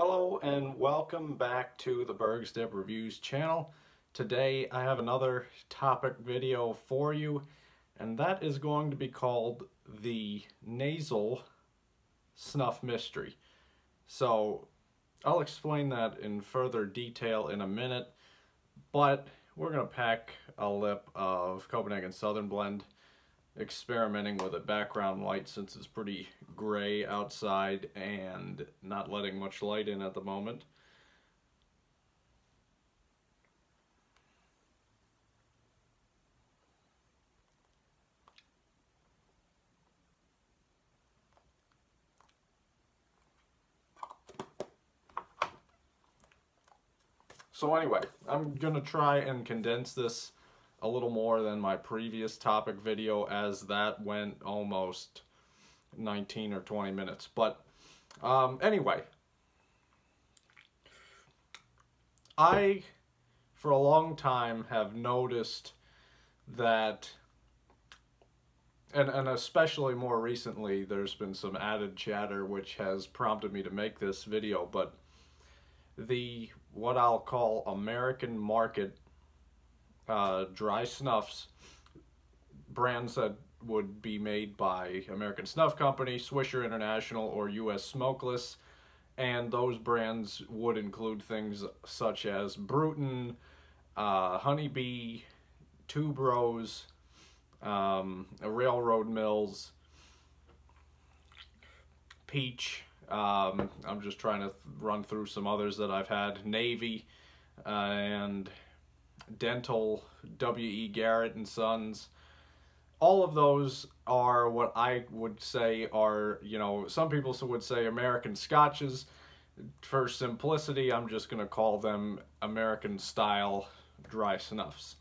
Hello and welcome back to the BergsDipReviews channel. Today I have another topic video for you, and that is going to be called the nasal snuff mystery. So I'll explain that in further detail in a minute, but we're going to pack a lip of Copenhagen Southern Blend, experimenting with a background light since it's pretty gray outside and not letting much light in at the moment. So anyway, I'm gonna try and condense this a little more than my previous topic video, as that went almost 19 or 20 minutes. But anyway, I for a long time have noticed that, and especially more recently, there's been some added chatter which has prompted me to make this video, but the what I'll call American market dry snuffs, brands that would be made by American Snuff Company, Swisher International, or US Smokeless, and those brands would include things such as Bruton, Honey Bee, Tube Rose, Railroad Mills, Peach. I'm just trying to run through some others that I've had. Navy and Dental, W.E. Garrett and Sons. All of those are what I would say are, you know, some people would say American Scotches. For simplicity, I'm just going to call them American style dry snuffs.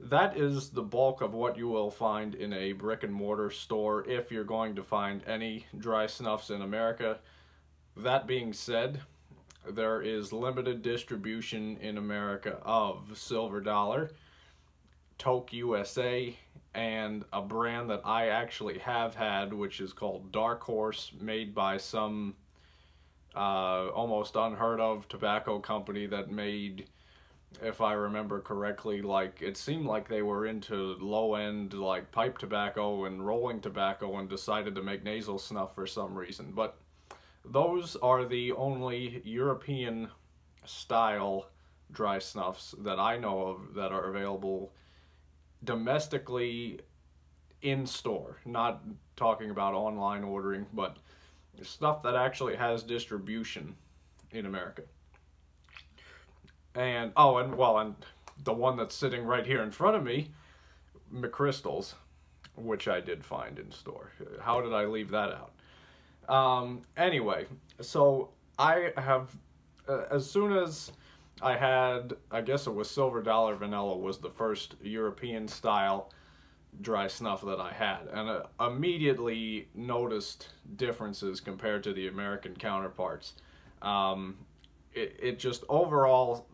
That is the bulk of what you will find in a brick and mortar store if you're going to find any dry snuffs in America. That being said, there is limited distribution in America of Silver Dollar, Toke USA, and a brand that I actually have had, which is called Dark Horse, made by some almost unheard of tobacco company that made, if I remember correctly, like, it seemed like they were into low-end, like, pipe tobacco and rolling tobacco, and decided to make nasal snuff for some reason. But those are the only European style dry snuffs that I know of that are available domestically in store. Not talking about online ordering, but stuff that actually has distribution in America. And oh, and well, and the one that's sitting right here in front of me, McChrystals, which I did find in store. How did I leave that out? Anyway, so I have, as soon as I had, I guess it was Silver Dollar Vanilla was the first European style dry snuff that I had, and immediately noticed differences compared to the American counterparts. It just overall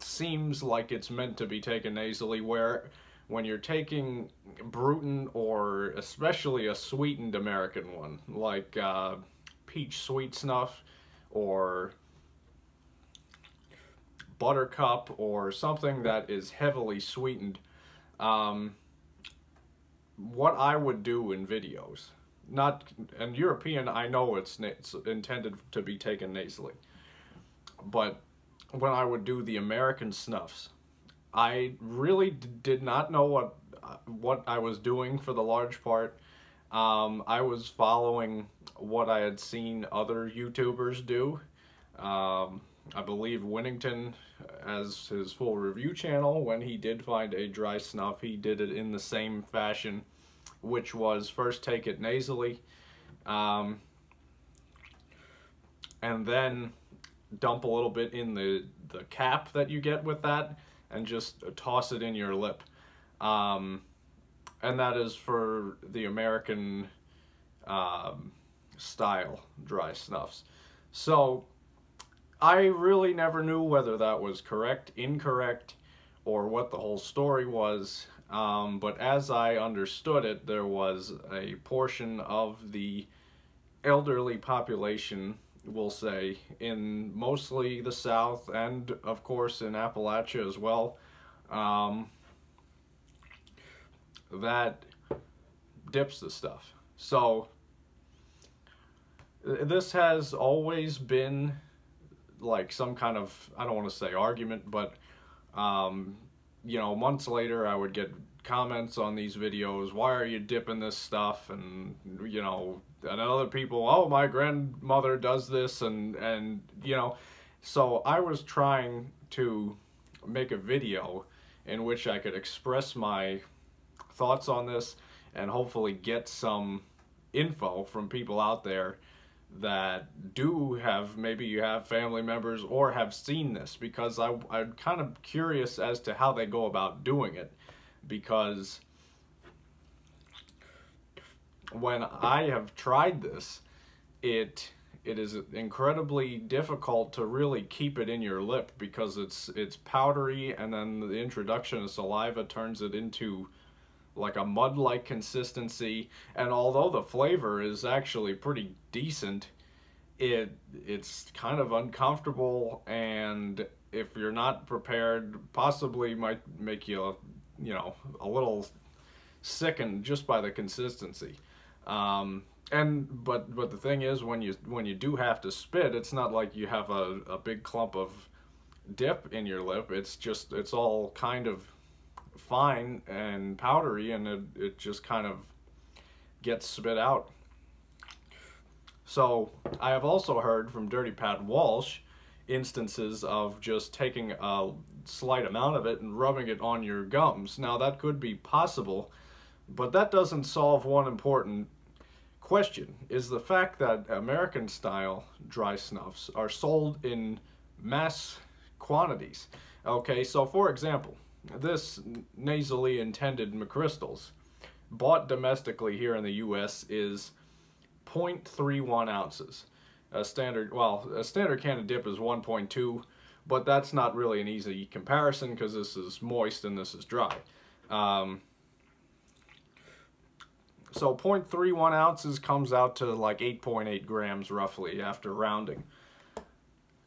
seems like it's meant to be taken nasally, where when you're taking Bruton, or especially a sweetened American one, like Peach Sweet Snuff or Buttercup, or something that is heavily sweetened, what I would do in videos, not, and European, I know it's intended to be taken nasally, but when I would do the American snuffs, I really did not know what I was doing for the large part. I was following what I had seen other YouTubers do. I believe Winnington, as his full review channel, when he did find a dry snuff, he did it in the same fashion, which was first take it nasally, and then dump a little bit in the cap that you get with that, and just toss it in your lip. And that is for the American style dry snuffs. So I really never knew whether that was correct, incorrect, or what the whole story was. But as I understood it, there was a portion of the elderly population we'll say, in mostly the South and, of course, in Appalachia as well, that dips the stuff. So this has always been like some kind of, I don't want to say argument, but you know, months later I would get comments on these videos, why are you dipping this stuff? And you know, and other people, oh, my grandmother does this, and you know. So I was trying to make a video in which I could express my thoughts on this and hopefully get some info from people out there that do have, maybe you have family members or have seen this, because I'm kind of curious as to how they go about doing it. Because when I have tried this, it is incredibly difficult to really keep it in your lip, because it's powdery, and then the introduction of saliva turns it into like a mud-like consistency. And although the flavor is actually pretty decent, it's kind of uncomfortable, and if you're not prepared, possibly might make you, you know, a little sickened just by the consistency. But the thing is, when you do have to spit, it's not like you have a big clump of dip in your lip. It's just, it's all kind of fine and powdery, and it just kind of gets spit out. So I have also heard from Dirty Pat Walsh instances of just taking a slight amount of it and rubbing it on your gums. Now that could be possible, but that doesn't solve one important question, is the fact that American style dry snuffs are sold in mass quantities. Okay, so for example, this nasally intended McChrystals, bought domestically here in the US, is 0.31 ounces. A standard can of dip is 1.2, but that's not really an easy comparison because this is moist and this is dry. So 0.31 ounces comes out to like 8.8 grams roughly after rounding.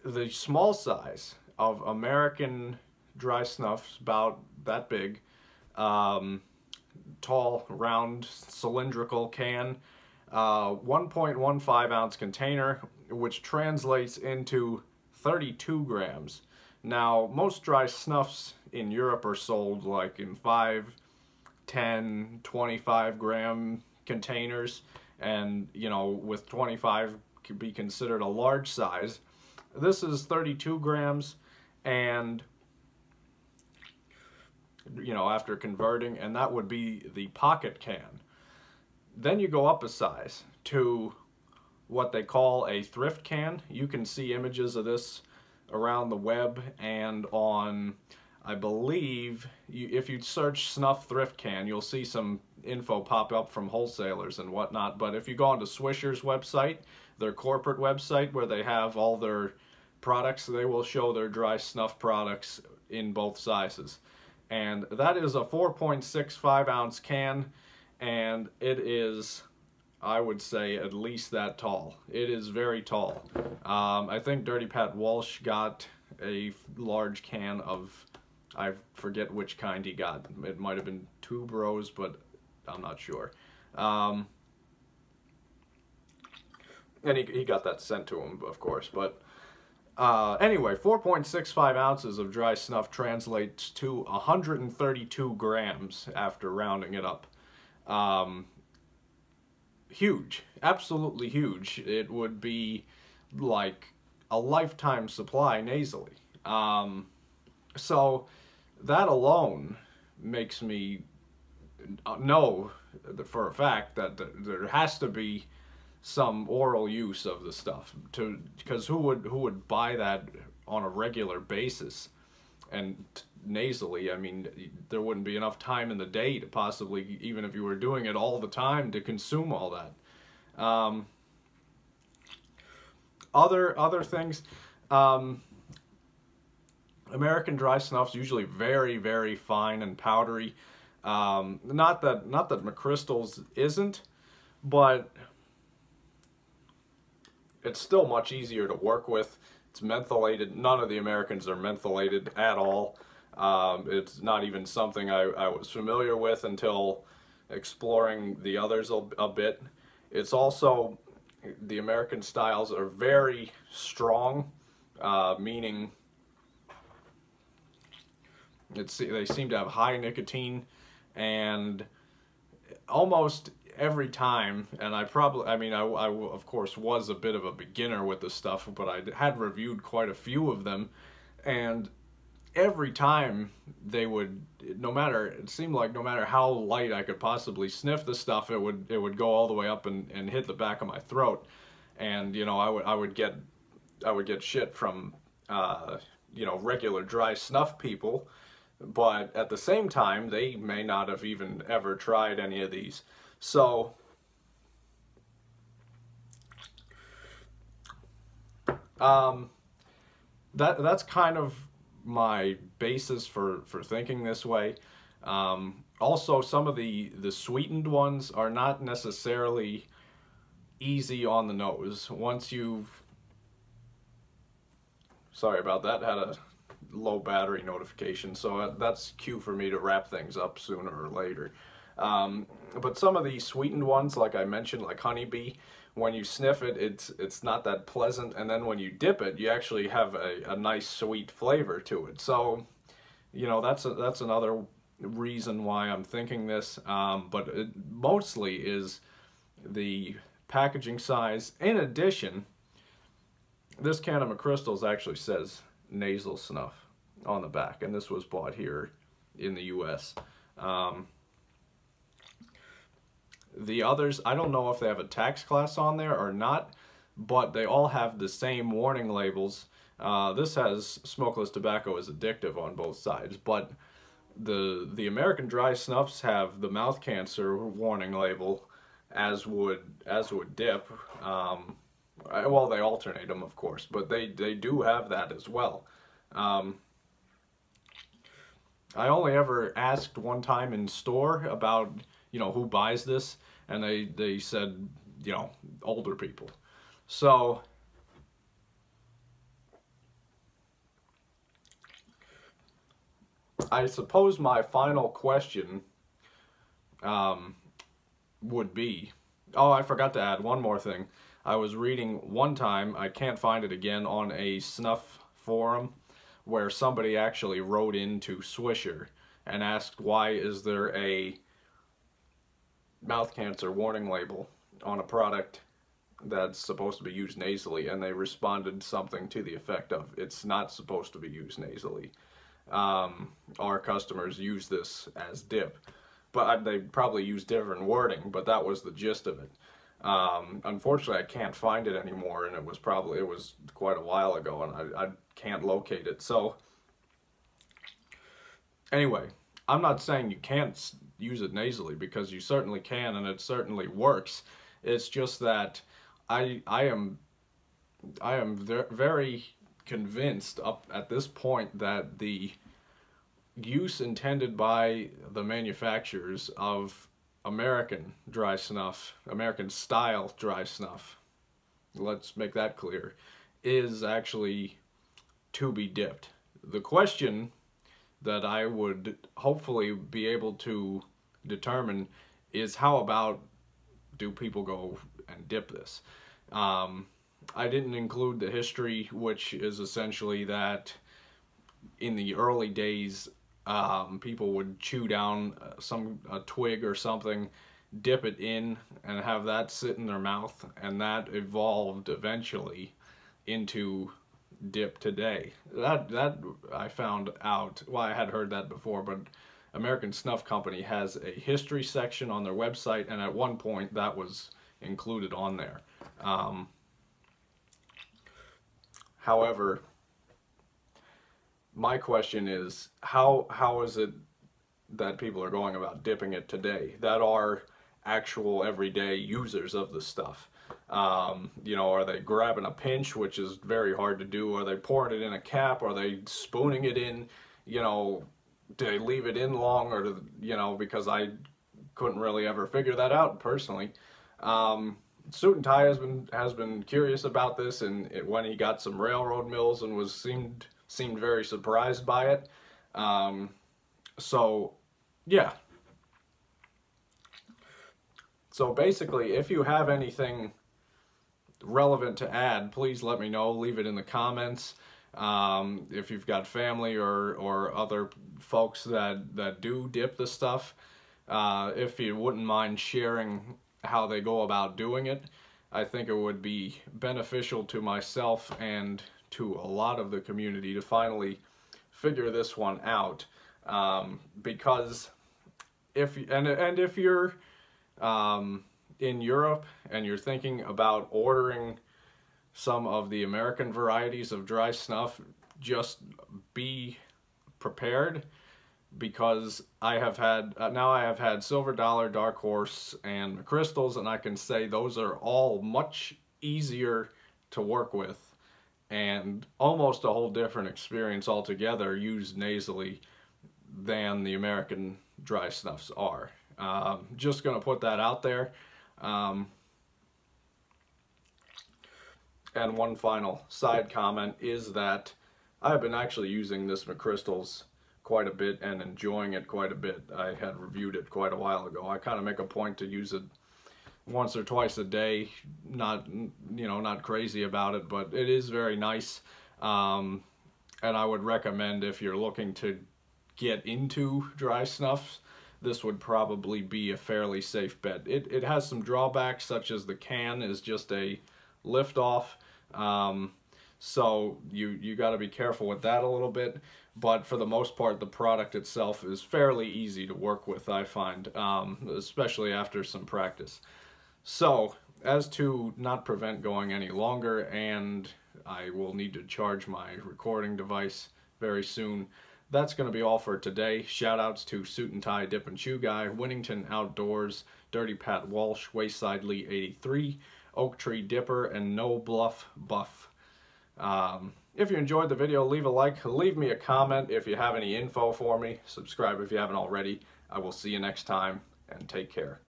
The small size of American dry snuffs, about that big, tall, round, cylindrical can, 1.15 ounce container, which translates into 32 grams. Now, most dry snuffs in Europe are sold like in 5, 10, 25 gram containers, and you know, with 25 could be considered a large size. This is 32 grams, and you know, after converting, and that would be the pocket can. Then you go up a size to what they call a thrift can. You can see images of this around the web, and on, I believe, if you search snuff thrift can, you'll see some info pop up from wholesalers and whatnot. But if you go onto Swisher's website, their corporate website, where they have all their products, they will show their dry snuff products in both sizes. And that is a 4.65 ounce can, and it is, I would say, at least that tall. It is very tall. I think Dirty Pat Walsh got a large can of, I forget which kind he got. It might have been Tube Rose, but I'm not sure. And he got that sent to him, of course, but anyway, 4.65 ounces of dry snuff translates to 132 grams after rounding it up. Huge, absolutely huge. It would be like a lifetime supply nasally. So that alone makes me know for a fact that there has to be some oral use of the stuff, to because who would buy that on a regular basis and nasally? I mean, there wouldn't be enough time in the day to possibly, even if you were doing it all the time, to consume all that. Other things, American dry snuffs usually very, very fine and powdery. Not that McChrystals isn't, but it's still much easier to work with. It's mentholated. None of the Americans are mentholated at all. It's not even something I was familiar with until exploring the others a bit. It's also, the American styles are very strong, meaning they seem to have high nicotine, and almost every time, and I of course was a bit of a beginner with this stuff, but I had reviewed quite a few of them, and every time they would, it seemed like no matter how light I could possibly sniff the stuff, it would go all the way up and hit the back of my throat. And you know, I would get shit from you know, regular dry snuff people, but at the same time they may not have even ever tried any of these. So that's kind of my basis for thinking this way. Also, some of the sweetened ones are not necessarily easy on the nose. Once you've, sorry about that, had a low battery notification, so that's cue for me to wrap things up sooner or later. But some of the sweetened ones, like I mentioned, like Honey Bee, when you sniff it, it's not that pleasant, and then when you dip it, you actually have a nice sweet flavor to it. So, you know, that's another reason why I'm thinking this, but it mostly is the packaging size. In addition, this can of McChrystals actually says nasal snuff on the back, and this was bought here in the US. The others, I don't know if they have a tax class on there or not, but they all have the same warning labels. This has smokeless tobacco is addictive on both sides, but the American dry snuffs have the mouth cancer warning label, as would dip. Well, they alternate them, of course, but they do have that as well. I only ever asked one time in store about, you know, who buys this, and they said, you know, older people. So I suppose my final question would be, oh, I forgot to add one more thing. I was reading one time, I can't find it again, on a snuff forum where somebody actually wrote into Swisher and asked, why is there a mouth cancer warning label on a product that's supposed to be used nasally? And they responded something to the effect of, it's not supposed to be used nasally. Our customers use this as dip, but they probably use different wording, but that was the gist of it. Unfortunately I can't find it anymore, and it was quite a while ago, and I can't locate it. So anyway, I'm not saying you can't use it nasally, because you certainly can, and it certainly works. It's just that I am very convinced up at this point that the use intended by the manufacturers of American dry snuff, American style dry snuff, let's make that clear, is actually to be dipped. The question that I would hopefully be able to determine is, how about, do people go and dip this? I didn't include the history, which is essentially that in the early days, people would chew down a twig or something, dip it in, and have that sit in their mouth, and that evolved eventually into dip today. That I found out, well, I had heard that before, but American Snuff Company has a history section on their website, and at one point that was included on there. However, my question is, how is it that people are going about dipping it today that are actual everyday users of the stuff? You know, are they grabbing a pinch, which is very hard to do? Are they pouring it in a cap? Are they spooning it in? You know, do they leave it in long? Or, you know, because I couldn't really ever figure that out personally. Suit and Tie has been curious about this, and when he got some Railroad Mills and was seemed very surprised by it. So yeah. So basically, if you have anything relevant to add, please let me know. Leave it in the comments. If you've got family or other folks that do dip this stuff, if you wouldn't mind sharing how they go about doing it, I think it would be beneficial to myself and to a lot of the community to finally figure this one out. Because if you're in Europe and you're thinking about ordering some of the American varieties of dry snuff, just be prepared, because I have had now I have had Silver Dollar, Dark Horse, and McChrystals, and I can say those are all much easier to work with and almost a whole different experience altogether used nasally than the American dry snuffs are. Just gonna put that out there. And one final side comment is that I've been actually using this McChrystals quite a bit and enjoying it quite a bit. I had reviewed it quite a while ago. I kind of make a point to use it once or twice a day. Not, you know, not crazy about it, but it is very nice. And I would recommend, if you're looking to get into dry snuffs, this would probably be a fairly safe bet. It has some drawbacks, such as the can is just a lift off. So you got to be careful with that a little bit, but for the most part, the product itself is fairly easy to work with, I find, especially after some practice. So as to not prevent going any longer, and I will need to charge my recording device very soon, that's going to be all for today. Shout outs to Suit and Tie, Dip and Chew Guy, Winnington Outdoors, Dirty Pat Walsh, Wayside Lee 83, Oak Tree Dipper, and No Bluff Buff. If you enjoyed the video, leave a like, leave me a comment if you have any info for me, subscribe if you haven't already. I will see you next time, and take care.